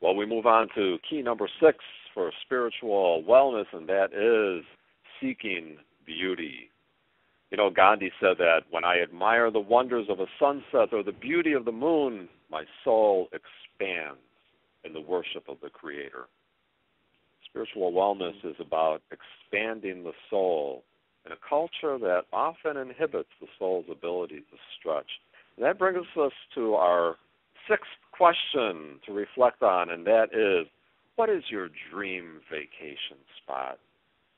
Well, we move on to key number 6 for spiritual wellness, and that is seeking beauty. You know, Gandhi said that when I admire the wonders of a sunset or the beauty of the moon, my soul expands in the worship of the Creator. Spiritual wellness is about expanding the soul in a culture that often inhibits the soul's ability to stretch. And that brings us to our 6th question to reflect on, and that is, what is your dream vacation spot?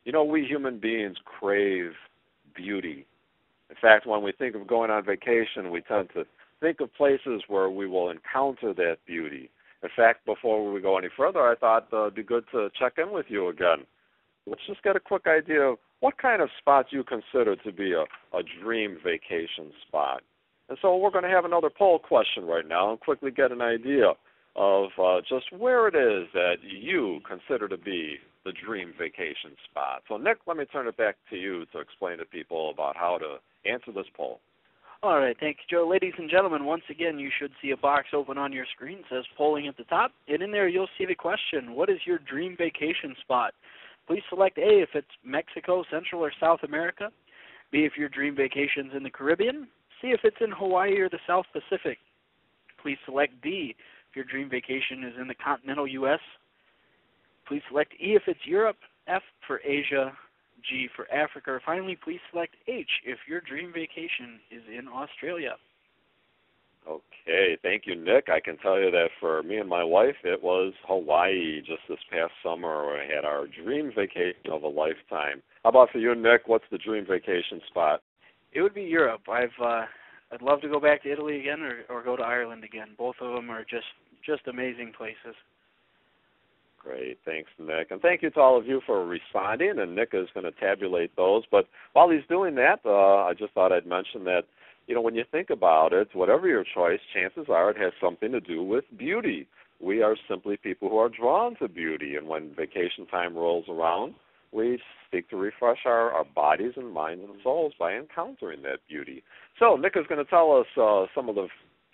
You know, we human beings crave beauty. In fact, when we think of going on vacation, we tend to think of places where we will encounter that beauty. In fact, before we go any further, I thought it would be good to check in with you again. Let's just get a quick idea of what kind of spots you consider to be a dream vacation spot. And so we're going to have another poll question right now and quickly get an idea of just where it is that you consider to be the dream vacation spot. So, Nick, let me turn it back to you to explain to people about how to answer this poll. All right, thank you, Joe. Ladies and gentlemen, once again, you should see a box open on your screen that says polling at the top, and in there you'll see the question, what is your dream vacation spot? Please select A if it's Mexico, Central, or South America, B if your dream vacation's in the Caribbean, C if it's in Hawaii or the South Pacific. Please select D if your dream vacation is in the continental U.S., please select E if it's Europe, F for Asia, G for Africa. Finally, please select H if your dream vacation is in Australia. Okay, thank you, Nick. I can tell you that for me and my wife, it was Hawaii just this past summer where I had our dream vacation of a lifetime. How about for you, Nick? What's the dream vacation spot? It would be Europe. I'd love to go back to Italy again or go to Ireland again. Both of them are just amazing places. Great. Thanks, Nick. And thank you to all of you for responding, and Nick is going to tabulate those. But while he's doing that, I just thought I'd mention that, you know, when you think about it, whatever your choice, chances are it has something to do with beauty. We are simply people who are drawn to beauty, and when vacation time rolls around, we seek to refresh our bodies and minds and souls by encountering that beauty. So Nick is going to tell us some of the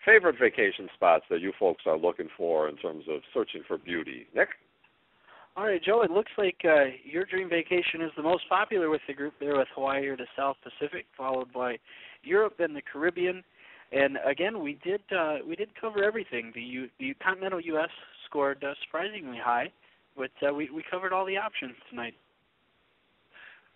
favorite vacation spots that you folks are looking for in terms of searching for beauty. Nick? All right, Joe, it looks like your dream vacation is the most popular with the group there, with Hawaii or the South Pacific, followed by Europe and the Caribbean. And, again, we did cover everything. The continental U.S. scored surprisingly high, but we covered all the options tonight.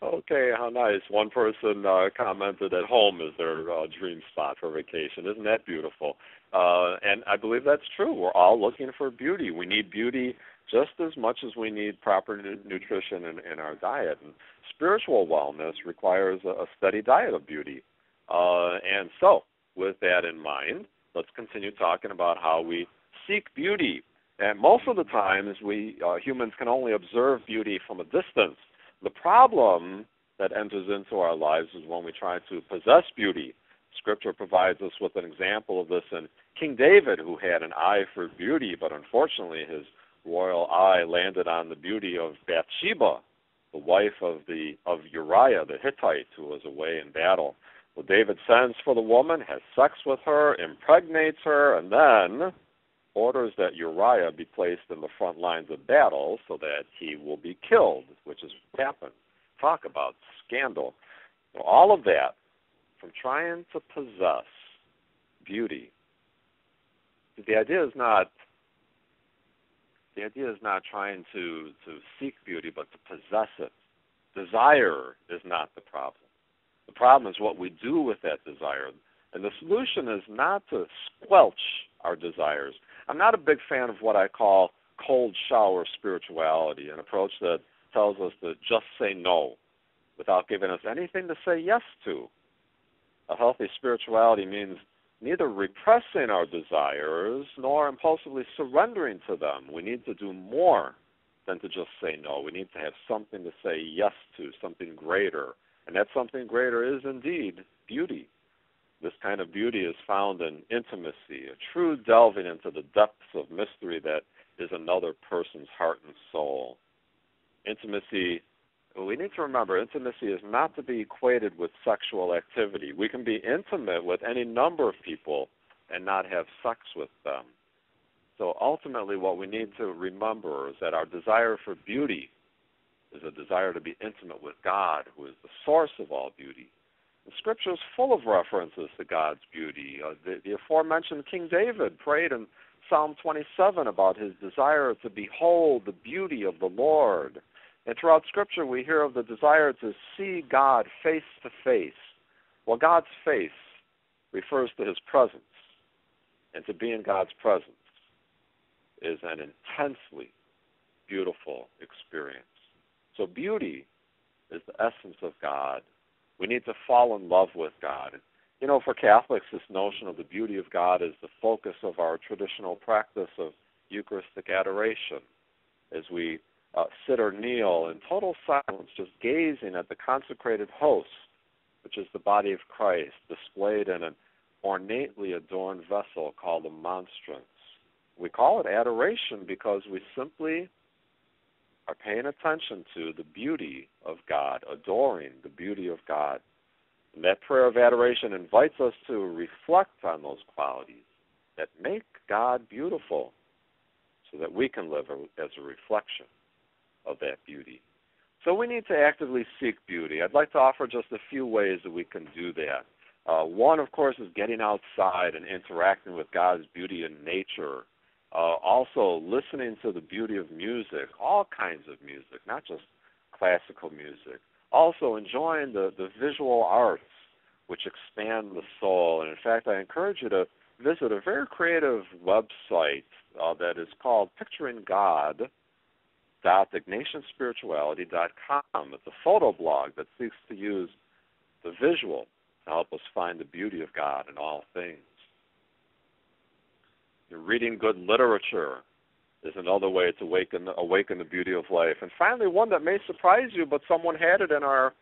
Okay, how nice. One person commented that home is their dream spot for vacation. Isn't that beautiful? And I believe that's true. We're all looking for beauty. We need beauty just as much as we need proper nutrition in our diet. And spiritual wellness requires a steady diet of beauty. And so with that in mind, let's continue talking about how we seek beauty. And most of the times we humans can only observe beauty from a distance. The problem that enters into our lives is when we try to possess beauty. Scripture provides us with an example of this in King David, who had an eye for beauty, but unfortunately his royal eye landed on the beauty of Bathsheba, the wife of Uriah the Hittite, who was away in battle. Well, David sends for the woman, has sex with her, impregnates her, and then orders that Uriah be placed in the front lines of battle so that he will be killed, which is what happened. Talk about scandal. Well, all of that from trying to possess beauty. The idea is not trying to seek beauty, but to possess it. Desire is not the problem. The problem is what we do with that desire. And the solution is not to squelch our desires. I'm not a big fan of what I call cold shower spirituality, an approach that tells us to just say no without giving us anything to say yes to. A healthy spirituality means neither repressing our desires nor impulsively surrendering to them. We need to do more than to just say no. We need to have something to say yes to, something greater. And that something greater is indeed beauty. This kind of beauty is found in intimacy, a true delving into the depths of mystery that is another person's heart and soul. Intimacy, we need to remember, intimacy is not to be equated with sexual activity. We can be intimate with any number of people and not have sex with them. So ultimately what we need to remember is that our desire for beauty is a desire to be intimate with God, who is the source of all beauty. The Scripture is full of references to God's beauty. The aforementioned King David prayed in Psalm 27 about his desire to behold the beauty of the Lord. And throughout Scripture we hear of the desire to see God face to face. Well, God's face refers to his presence, and to be in God's presence is an intensely beautiful experience. So beauty is the essence of God. We need to fall in love with God. You know, for Catholics, this notion of the beauty of God is the focus of our traditional practice of Eucharistic adoration, as we sit or kneel in total silence, just gazing at the consecrated host, which is the body of Christ, displayed in an ornately adorned vessel called a monstrance. We call it adoration because we simply are paying attention to the beauty of God, adoring the beauty of God. And that prayer of adoration invites us to reflect on those qualities that make God beautiful, so that we can live as a reflection of that beauty. So we need to actively seek beauty. I'd like to offer just a few ways that we can do that. One, of course, is getting outside and interacting with God's beauty in nature. Also, listening to the beauty of music, all kinds of music, not just classical music. Also, enjoying the visual arts, which expand the soul. And in fact, I encourage you to visit a very creative website that is called picturinggod.ignatianspirituality.com. It's a photo blog that seeks to use the visual to help us find the beauty of God in all things. Reading good literature is another way to awaken the beauty of life. And finally, one that may surprise you, but someone had it in our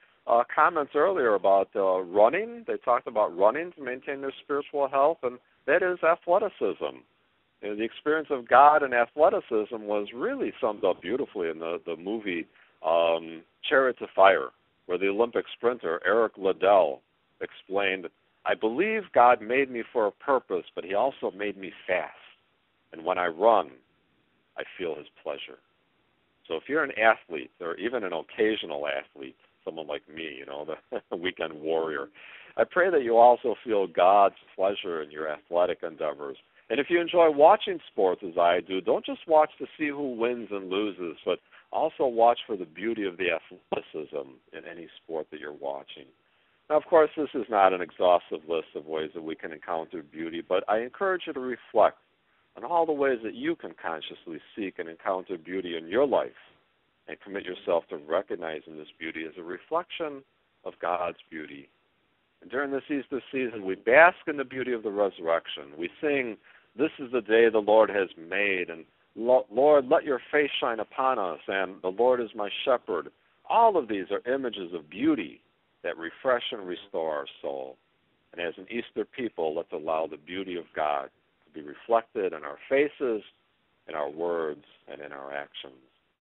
comments earlier about running. They talked about running to maintain their spiritual health, and that is athleticism. You know, the experience of God and athleticism was really summed up beautifully in the movie Chariots of Fire, where the Olympic sprinter Eric Liddell explained, "I believe God made me for a purpose, but he also made me fast. And when I run, I feel his pleasure." So if you're an athlete, or even an occasional athlete, someone like me, you know, the weekend warrior, I pray that you also feel God's pleasure in your athletic endeavors. And if you enjoy watching sports as I do, don't just watch to see who wins and loses, but also watch for the beauty of the athleticism in any sport that you're watching. Now, of course, this is not an exhaustive list of ways that we can encounter beauty, but I encourage you to reflect on all the ways that you can consciously seek and encounter beauty in your life, and commit yourself to recognizing this beauty as a reflection of God's beauty. And during this Easter season, we bask in the beauty of the resurrection. We sing, "This is the day the Lord has made," and "Lord, let your face shine upon us," and "The Lord is my shepherd." All of these are images of beauty that refresh and restore our soul. And as an Easter people, let's allow the beauty of God to be reflected in our faces, in our words, and in our actions.